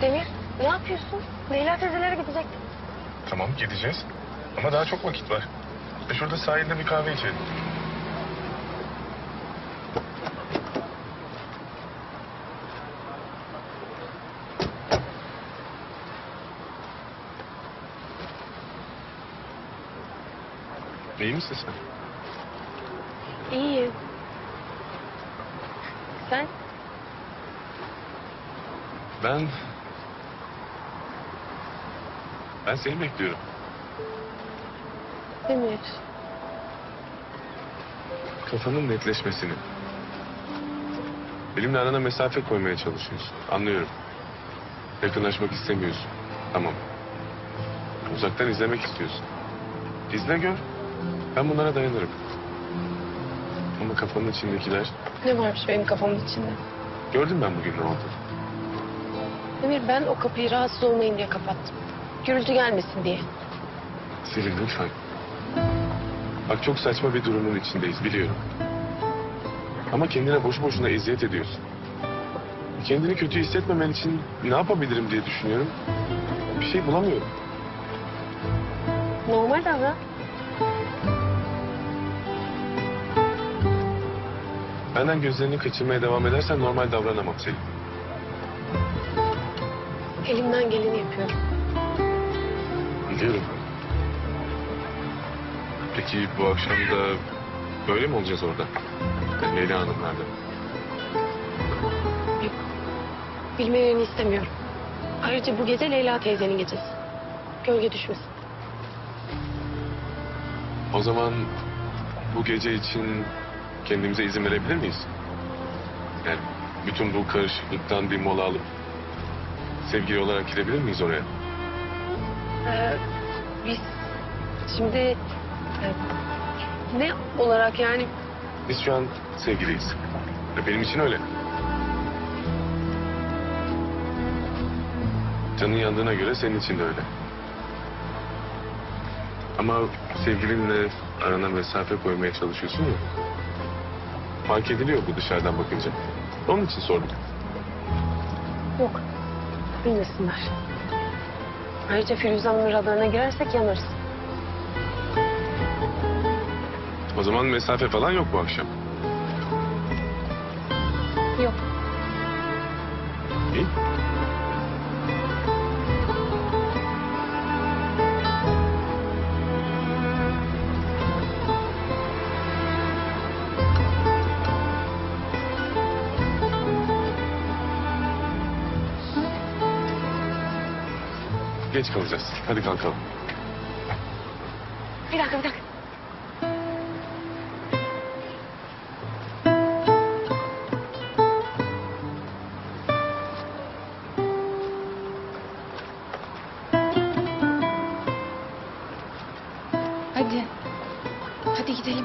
Demir, ne yapıyorsun? Leyla teyzelere gidecektin. Tamam, gideceğiz. Ama daha çok vakit var. Şurada sahilde bir kahve içelim. İyi misin sen? İyiyim. Sen? Ben seni bekliyorum. Demir. Kafanın netleşmesini. Benimle arana mesafe koymaya çalışıyorsun. Anlıyorum. Yakınlaşmak istemiyorsun. Tamam. Uzaktan izlemek istiyorsun. İzle gör. Ben bunlara dayanırım. Ama kafanın içindekiler... Ne varmış benim kafamın içinde? Gördüm ben bugün ne oldu. Demir, ben o kapıyı rahatsız olmayın diye kapattım. Gürültü gelmesin diye. Selin, lütfen. Bak, çok saçma bir durumun içindeyiz, biliyorum. Ama kendine boş boşuna eziyet ediyorsun. Kendini kötü hissetmemen için ne yapabilirim diye düşünüyorum. Bir şey bulamıyorum. Normal davran. Benden gözlerini kaçırmaya devam edersen normal davranamam Selin. Elimden geleni yapıyorum. Biliyorum. Peki bu akşam da böyle mi olacağız orada? Yani Leyla Hanım nerede? Yok. Bilmelerini istemiyorum. Ayrıca bu gece Leyla teyzenin gecesi. Gölge düşmesin. O zaman bu gece için... Kendimize izin verebilir miyiz? Yani bütün bu karışıklıktan bir mola alıp... ...sevgili olarak gidebilir miyiz oraya? Biz şimdi... ne olarak yani? Biz şu an sevgiliyiz. Benim için öyle. Canın yandığına göre senin için de öyle. Ama sevgilinle arana mesafe koymaya çalışıyorsun ya... Fark ediliyor bu dışarıdan bakınca. Onun için sordum. Yok. Bilmesinler. Ayrıca Firuza'nın radarına girersek yanarız. O zaman mesafe falan yok bu akşam. Yok. İyi. Geç kalacağız. Hadi kalkalım. Bir dakika. Hadi gidelim.